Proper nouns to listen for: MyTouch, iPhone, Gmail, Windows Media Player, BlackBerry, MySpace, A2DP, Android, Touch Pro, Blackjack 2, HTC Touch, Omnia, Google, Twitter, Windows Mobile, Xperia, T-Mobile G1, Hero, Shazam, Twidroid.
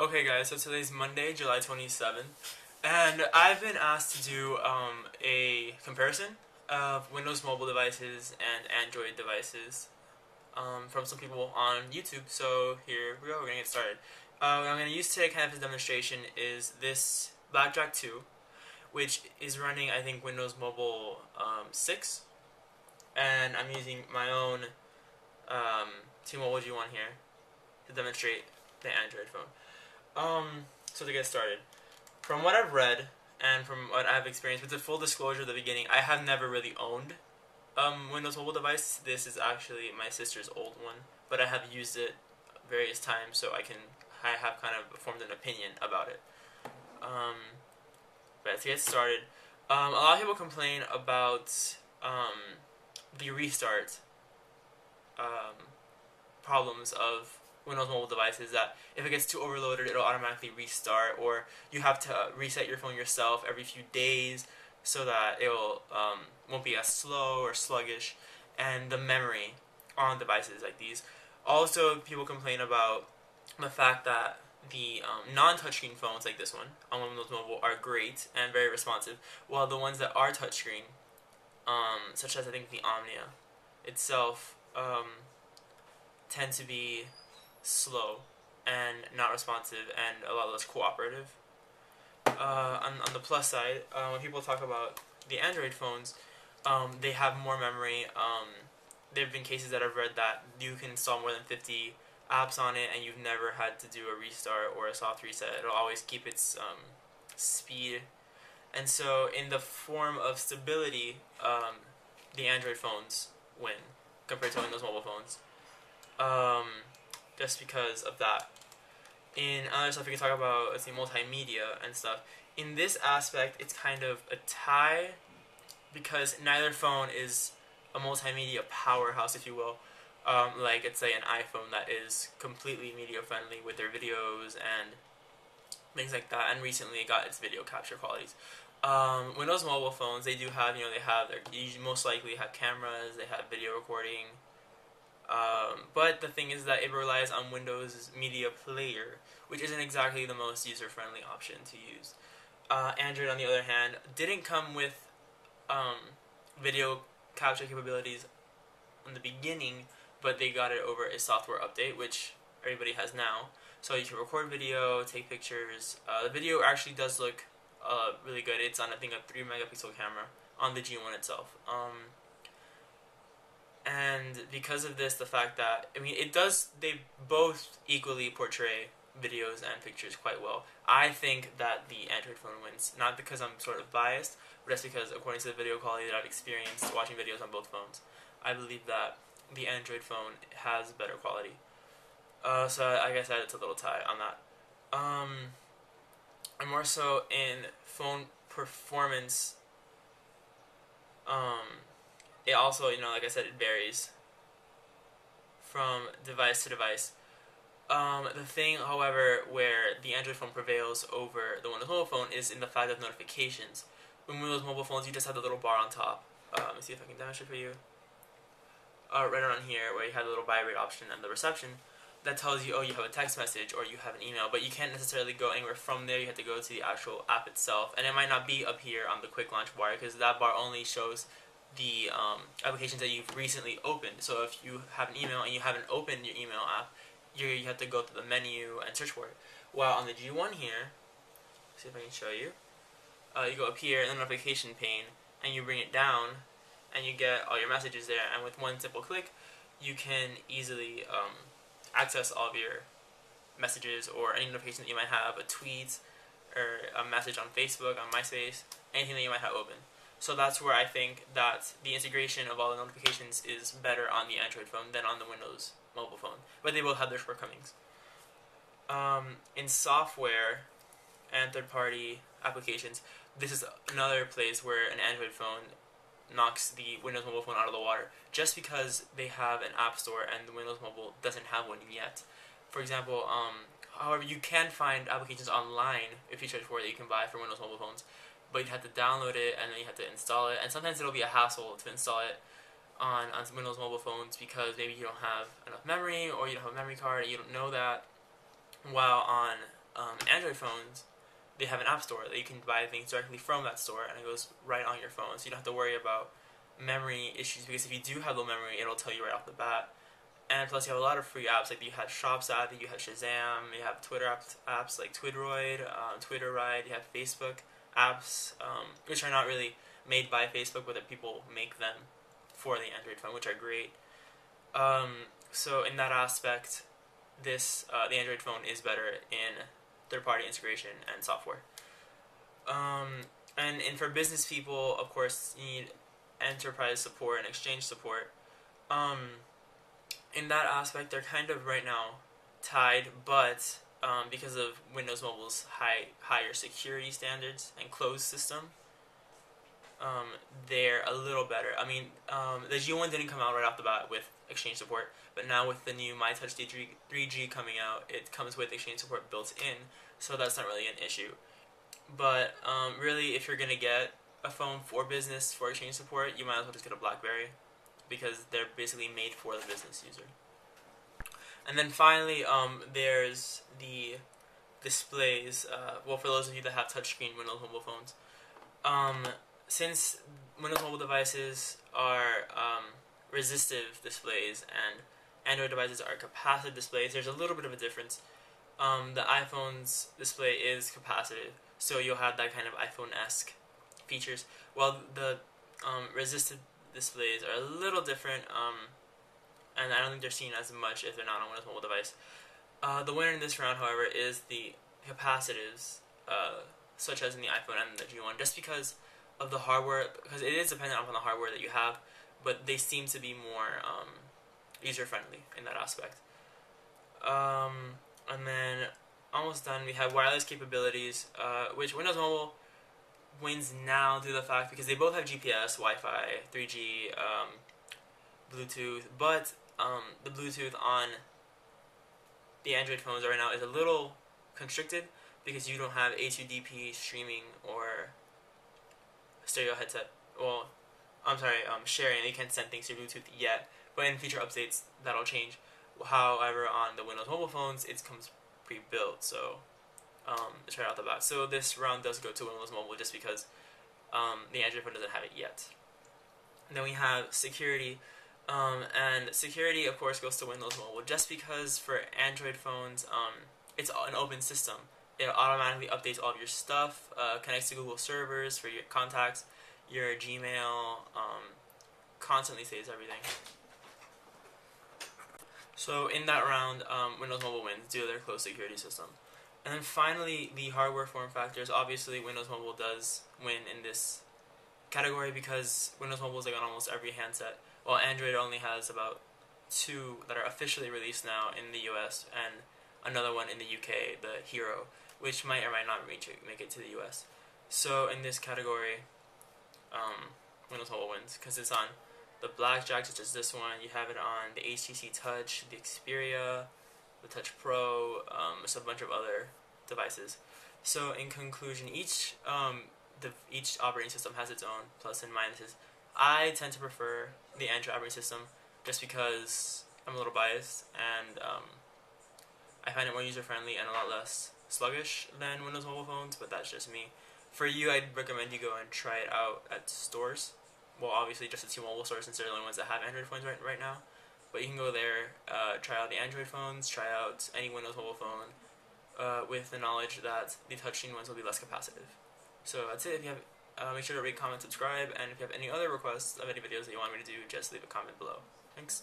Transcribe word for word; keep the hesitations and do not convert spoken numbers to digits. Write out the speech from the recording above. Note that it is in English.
Okay guys, so today's Monday, July twenty-seventh, and I've been asked to do um, a comparison of Windows Mobile devices and Android devices um, from some people on YouTube, so here we go, we're going to get started. Uh, what I'm going to use today kind of as a demonstration is this Blackjack two, which is running, I think, Windows Mobile um, six, and I'm using my own um, T-Mobile G one here to demonstrate the Android phone. Um, so to get started, from what I've read and from what I've experienced, with the full disclosure at the beginning, I have never really owned a um, Windows Mobile device. This is actually my sister's old one, but I have used it various times, so I can I have kind of formed an opinion about it. Um, but to get started, um, a lot of people complain about um, the restart um, problems of Windows Mobile devices, that if it gets too overloaded, it'll automatically restart, or you have to reset your phone yourself every few days so that it'll um, won't be as slow or sluggish, and the memory on devices like these. Also, people complain about the fact that the um, non-touchscreen phones like this one on Windows Mobile are great and very responsive, while the ones that are touchscreen, um, such as I think the Omnia itself, um, tend to be slow and not responsive and a lot less cooperative. Uh, on, on the plus side, uh, when people talk about the Android phones, um, they have more memory. Um, there have been cases that I've read that you can install more than fifty apps on it and you've never had to do a restart or a soft reset. It'll always keep its um, speed. And so in the form of stability, um, the Android phones win compared to Windows Mobile phones. Um, just because of that. In other stuff we can talk about, let's see, multimedia and stuff. In this aspect, it's kind of a tie, because neither phone is a multimedia powerhouse, if you will. Um, like, let's say an iPhone that is completely media-friendly with their videos and things like that, and recently it got its video capture qualities. Um, Windows Mobile phones, they do have, you know, they have, their, you most likely have cameras, they have video recording, Um, but the thing is that it relies on Windows Media Player, which isn't exactly the most user-friendly option to use. Uh, Android, on the other hand, didn't come with um, video capture capabilities in the beginning, but they got it over a software update, which everybody has now. So you can record video, take pictures. Uh, the video actually does look uh, really good. It's on, I think, a three megapixel camera on the G one itself. Um, And because of this, the fact that, I mean, it does, they both equally portray videos and pictures quite well. I think that the Android phone wins, not because I'm sort of biased, but just because according to the video quality that I've experienced watching videos on both phones, I believe that the Android phone has better quality. Uh, so I guess I it's a little tie on that. Um, and more so in phone performance, um... it also, you know, like I said, it varies from device to device. Um, the thing, however, where the Android phone prevails over the Windows Mobile phone is in the fact of notifications. In Windows Mobile phones, you just have the little bar on top. Um, let me see if I can demonstrate for you. Uh, right around here, where you have the little vibrate option and the reception, that tells you, oh, you have a text message or you have an email, but you can't necessarily go anywhere from there. You have to go to the actual app itself, and it might not be up here on the quick launch bar, because that bar only shows the um, applications that you've recently opened. So if you have an email and you haven't opened your email app, you're, you have to go to the menu and search for it. While on the G one here, let's see if I can show you, uh, you go up here in the notification pane and you bring it down and you get all your messages there, and with one simple click you can easily um, access all of your messages or any notification that you might have, a tweet or a message on Facebook, on MySpace, anything that you might have open. So that's where I think that the integration of all the notifications is better on the Android phone than on the Windows Mobile phone. But they both have their shortcomings. Um, in software and third-party applications, this is another place where an Android phone knocks the Windows Mobile phone out of the water, just because they have an app store and the Windows Mobile doesn't have one yet. For example, um, however, you can find applications online, if you search for it, that you can buy for Windows Mobile phones. But you have to download it, and then you have to install it, and sometimes it'll be a hassle to install it on, on Windows Mobile phones, because maybe you don't have enough memory, or you don't have a memory card, and you don't know that, while on um, Android phones, they have an app store that you can buy things directly from that store, and it goes right on your phone, so you don't have to worry about memory issues, because if you do have low memory, it'll tell you right off the bat. And plus, you have a lot of free apps, like you had Shops app, you had Shazam, you have Twitter apps, apps like Twidroid, um, Twidroid, you have Facebook apps, um, which are not really made by Facebook, but that people make them for the Android phone, which are great. Um, so in that aspect, this uh, the Android phone is better in third-party integration and software. Um, and, and for business people, of course, you need enterprise support and exchange support. Um, in that aspect, they're kind of right now tied, but um, because of Windows Mobile's high, higher security standards and closed system, um, they're a little better. I mean, um, the G one didn't come out right off the bat with exchange support, but now with the new MyTouch three G coming out, it comes with exchange support built in, so that's not really an issue. But um, really, if you're going to get a phone for business for exchange support, you might as well just get a BlackBerry, because they're basically made for the business user. And then finally, um, there's the displays. Uh, well, for those of you that have touchscreen Windows Mobile phones, um, since Windows Mobile devices are um, resistive displays and Android devices are capacitive displays, there's a little bit of a difference. Um, the iPhone's display is capacitive, so you'll have that kind of iPhone-esque features, while the um, resistive displays are a little different, um, and I don't think they're seen as much if they're not on Windows Mobile device. Uh, the winner in this round, however, is the capacitives, uh, such as in the iPhone and the G one, just because of the hardware, because it is dependent on the hardware that you have, but they seem to be more um, user-friendly in that aspect. Um, and then, almost done, we have wireless capabilities, uh, which Windows Mobile wins now due to the fact, because they both have G P S, Wi-Fi, three G, um, Bluetooth, but um, the Bluetooth on the Android phones right now is a little constricted, because you don't have A two D P streaming or stereo headset, well, I'm sorry, um, sharing, you can't send things through Bluetooth yet, but in future updates, that'll change. However, on the Windows Mobile phones, it comes pre-built, so Um, it's right out the bat. So this round does go to Windows Mobile just because um, the Android phone doesn't have it yet. And then we have security, um, and security of course goes to Windows Mobile just because for Android phones, um, it's an open system. It automatically updates all of your stuff, uh, connects to Google servers for your contacts, your Gmail, um, constantly saves everything. So in that round, um, Windows Mobile wins due to their closed security system. And then finally, the hardware form factors. Obviously, Windows Mobile does win in this category because Windows Mobile is like on almost every handset, while Android only has about two that are officially released now in the U S and another one in the U K, the Hero, which might or might not reach it, make it to the U S. So in this category, um, Windows Mobile wins because it's on the Blackjack, such as this one. You have it on the H T C Touch, the Xperia, the Touch Pro, um, just a bunch of other devices. So in conclusion, each um, the each operating system has its own plus and minuses. I tend to prefer the Android operating system just because I'm a little biased, and um, I find it more user friendly and a lot less sluggish than Windows Mobile phones. But that's just me. For you, I'd recommend you go and try it out at stores. Well, obviously just the T-Mobile stores since they're the only ones that have Android phones right right now. But you can go there, uh, try out the Android phones, try out any Windows Mobile phone, uh, with the knowledge that the touchscreen ones will be less capacitive. So that's it. If you have, uh, make sure to rate, comment, subscribe, and if you have any other requests of any videos that you want me to do, just leave a comment below. Thanks.